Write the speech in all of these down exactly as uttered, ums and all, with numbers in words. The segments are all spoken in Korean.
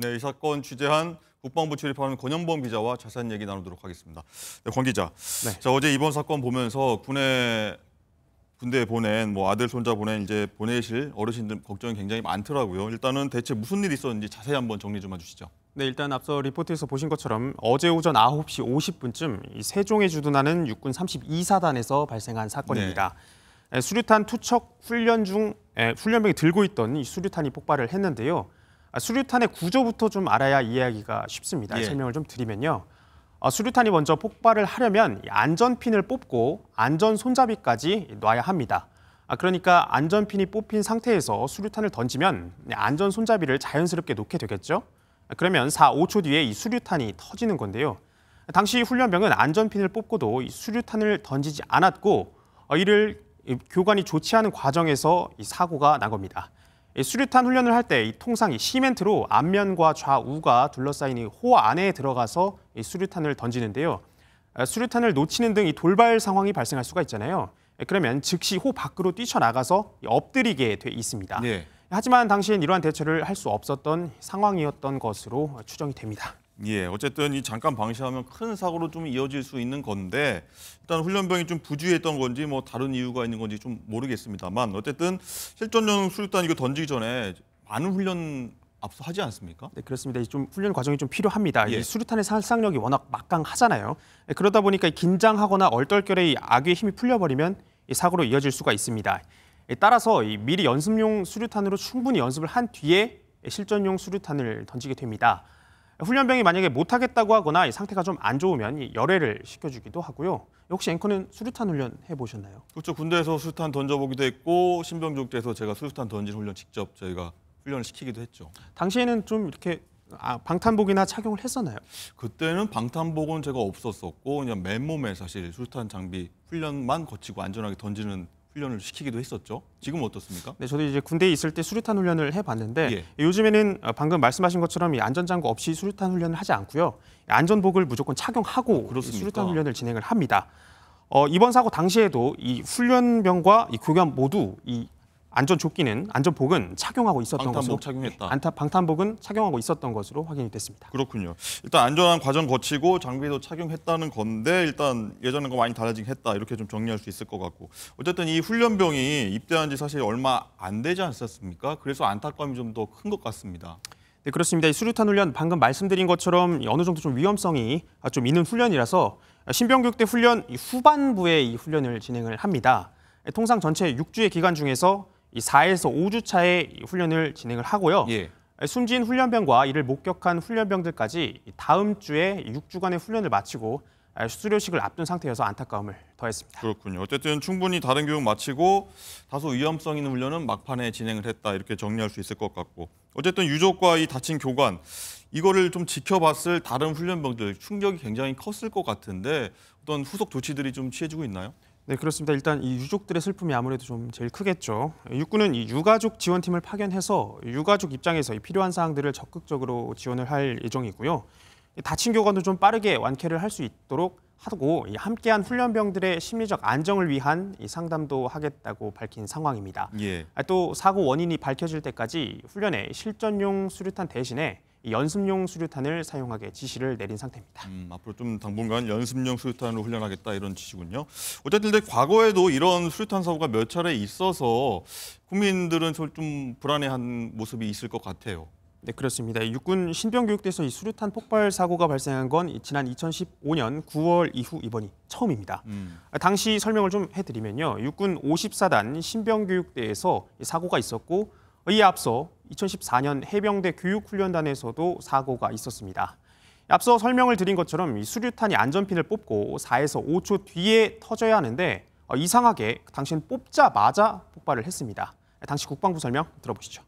네, 이 사건 취재한 국방부 출입하는 권용범 기자와 자세한 얘기 나누도록 하겠습니다. 네, 권 기자, 네. 자, 어제 이번 사건 보면서 군에 군대에 보낸 뭐 아들 손자 보낸 이제 보내실 어르신들 걱정이 굉장히 많더라고요. 일단은 대체 무슨 일이 있었는지 자세히 한번 정리 좀 해주시죠. 네, 일단 앞서 리포트에서 보신 것처럼 어제 오전 아홉 시 오십 분쯤 이 세종에 주둔하는 육군 삼십이 사단에서 발생한 사건입니다. 네. 수류탄 투척 훈련 중 에, 훈련병이 들고 있던 이 수류탄이 폭발을 했는데요. 수류탄의 구조부터 좀 알아야 이해하기가 쉽습니다. 예. 설명을 좀 드리면요. 수류탄이 먼저 폭발을 하려면 안전핀을 뽑고 안전 손잡이까지 놔야 합니다. 그러니까 안전핀이 뽑힌 상태에서 수류탄을 던지면 안전 손잡이를 자연스럽게 놓게 되겠죠. 그러면 사, 오 초 뒤에 이 수류탄이 터지는 건데요. 당시 훈련병은 안전핀을 뽑고도 이 수류탄을 던지지 않았고 이를 교관이 조치하는 과정에서 이 사고가 난 겁니다. 수류탄 훈련을 할 때 통상 시멘트로 앞면과 좌우가 둘러싸인 이 호 안에 들어가서 이 수류탄을 던지는데요. 수류탄을 놓치는 등 이 돌발 상황이 발생할 수가 있잖아요. 그러면 즉시 호 밖으로 뛰쳐나가서 엎드리게 돼 있습니다. 네. 하지만 당시엔 이러한 대처를 할 수 없었던 상황이었던 것으로 추정이 됩니다. 예, 어쨌든 이 잠깐 방심하면 큰 사고로 좀 이어질 수 있는 건데 일단 훈련병이 좀 부주의했던 건지 뭐 다른 이유가 있는 건지 좀 모르겠습니다만 어쨌든 실전용 수류탄 이거 던지기 전에 많은 훈련 앞서 하지 않습니까? 네, 그렇습니다. 좀 훈련 과정이 좀 필요합니다. 예. 이 수류탄의 살상력이 워낙 막강하잖아요. 그러다 보니까 긴장하거나 얼떨결에 악의 힘이 풀려버리면 이 사고로 이어질 수가 있습니다. 따라서 이 미리 연습용 수류탄으로 충분히 연습을 한 뒤에 실전용 수류탄을 던지게 됩니다. 훈련병이 만약에 못하겠다고 하거나 이 상태가 좀 안 좋으면 열애를 시켜주기도 하고요. 혹시 앵커는 수류탄 훈련 해보셨나요? 그렇죠. 군대에서 수류탄 던져보기도 했고 신병교육대에서 제가 수류탄 던지는 훈련 직접 저희가 훈련을 시키기도 했죠. 당시에는 좀 이렇게 방탄복이나 착용을 했었나요? 그때는 방탄복은 제가 없었었고 그냥 맨몸에 사실 수류탄 장비 훈련만 거치고 안전하게 던지는 훈련을 시키기도 했었죠. 지금은 어떻습니까? 네, 저도 이제 군대에 있을 때 수류탄 훈련을 해봤는데 예. 요즘에는 방금 말씀하신 것처럼 이 안전장구 없이 수류탄 훈련을 하지 않고요. 안전복을 무조건 착용하고 그렇습니까? 수류탄 훈련을 진행을 합니다. 어, 이번 사고 당시에도 이 훈련병과 이 교관 모두 이 안전조끼는 안전복은 착용하고 있었던 방탄복 것으로 착용했다. 안타, 방탄복은 착용하고 있었던 것으로 확인이 됐습니다. 그렇군요. 일단 안전한 과정 거치고 장비도 착용했다는 건데 일단 예전과 많이 달라지긴 했다. 이렇게 좀 정리할 수 있을 것 같고 어쨌든 이 훈련병이 입대한 지 사실 얼마 안 되지 않았습니까? 그래서 안타까움이 좀 더 큰 것 같습니다. 네, 그렇습니다. 이 수류탄 훈련 방금 말씀드린 것처럼 어느 정도 좀 위험성이 좀 있는 훈련이라서 신병교육대 훈련 후반부에 이 훈련을 진행을 합니다. 통상 전체 육 주의 기간 중에서 이 사에서 오 주 차에 훈련을 진행을 하고요. 예. 숨진 훈련병과 이를 목격한 훈련병들까지 다음 주에 육 주간의 훈련을 마치고 수료식을 앞둔 상태여서 안타까움을 더했습니다. 그렇군요. 어쨌든 충분히 다른 교육 마치고 다소 위험성 있는 훈련은 막판에 진행을 했다. 이렇게 정리할 수 있을 것 같고 어쨌든 유족과 이 다친 교관 이거를 좀 지켜봤을 다른 훈련병들 충격이 굉장히 컸을 것 같은데 어떤 후속 조치들이 좀 취해지고 있나요? 네, 그렇습니다. 일단 이 유족들의 슬픔이 아무래도 좀 제일 크겠죠. 육군은 이 유가족 지원팀을 파견해서 유가족 입장에서 이 필요한 사항들을 적극적으로 지원을 할 예정이고요. 다친 교관도 좀 빠르게 완쾌를 할 수 있도록 하고 함께한 훈련병들의 심리적 안정을 위한 이 상담도 하겠다고 밝힌 상황입니다. 예. 또 사고 원인이 밝혀질 때까지 훈련에 실전용 수류탄 대신에 연습용 수류탄을 사용하게 지시를 내린 상태입니다. 음, 앞으로 좀 당분간 연습용 수류탄으로 훈련하겠다 이런 지시군요. 어쨌든 과거에도 이런 수류탄 사고가 몇 차례 있어서 국민들은 좀 불안해한 모습이 있을 것 같아요. 네, 그렇습니다. 육군 신병교육대에서 이 수류탄 폭발 사고가 발생한 건 지난 이천십오 년 구 월 이후 이번이 처음입니다. 음. 당시 설명을 좀 해드리면요. 육군 오십 사단 신병교육대에서 사고가 있었고 이에 앞서 이천십사 년 해병대 교육훈련단에서도 사고가 있었습니다. 앞서 설명을 드린 것처럼 이 수류탄이 안전핀을 뽑고 사에서 오 초 뒤에 터져야 하는데 어, 이상하게 당시엔 뽑자마자 폭발을 했습니다. 당시 국방부 설명 들어보시죠.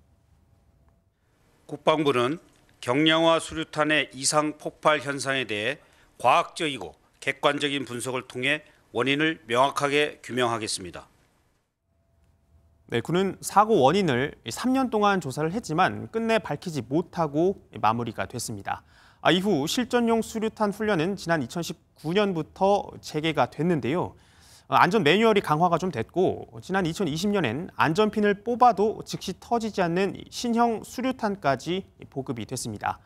국방부는 경량화 수류탄의 이상 폭발 현상에 대해 과학적이고 객관적인 분석을 통해 원인을 명확하게 규명하겠습니다. 네, 군은 사고 원인을 삼 년 동안 조사를 했지만 끝내 밝히지 못하고 마무리가 됐습니다. 아, 이후 실전용 수류탄 훈련은 지난 이천십구 년부터 재개가 됐는데요. 안전 매뉴얼이 강화가 좀 됐고 지난 이천이십 년엔 안전핀을 뽑아도 즉시 터지지 않는 신형 수류탄까지 보급이 됐습니다.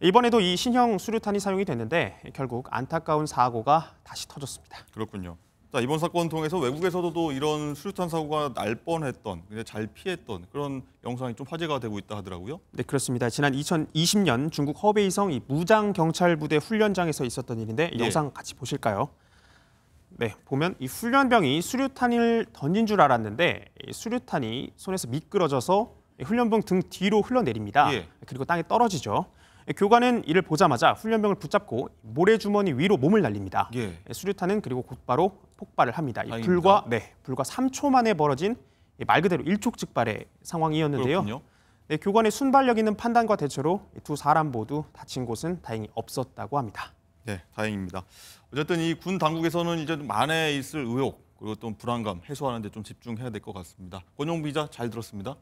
이번에도 이 신형 수류탄이 사용이 됐는데 결국 안타까운 사고가 다시 터졌습니다. 그렇군요. 자, 이번 사건 통해서 외국에서도 이런 수류탄 사고가 날 뻔했던, 근데 잘 피했던 그런 영상이 좀 화제가 되고 있다 하더라고요. 네, 그렇습니다. 지난 이천이십 년 중국 허베이성 이 무장 경찰 부대 훈련장에서 있었던 일인데 이 네. 영상 같이 보실까요? 네, 보면 이 훈련병이 수류탄을 던진 줄 알았는데 이 수류탄이 손에서 미끄러져서 훈련병 등 뒤로 흘러내립니다. 예. 그리고 땅에 떨어지죠. 교관은 이를 보자마자 훈련병을 붙잡고 모래주머니 위로 몸을 날립니다. 예. 수류탄은 그리고 곧바로 폭발을 합니다. 이 불과 네, 불과 삼 초 만에 벌어진 말 그대로 일촉즉발의 상황이었는데요. 네, 교관의 순발력 있는 판단과 대처로 두 사람 모두 다친 곳은 다행히 없었다고 합니다. 네, 다행입니다. 어쨌든 이 군 당국에서는 이제 만에 있을 의혹 그리고 또 불안감 해소하는 데 좀 집중해야 될 것 같습니다. 권용범 기자 잘 들었습니다.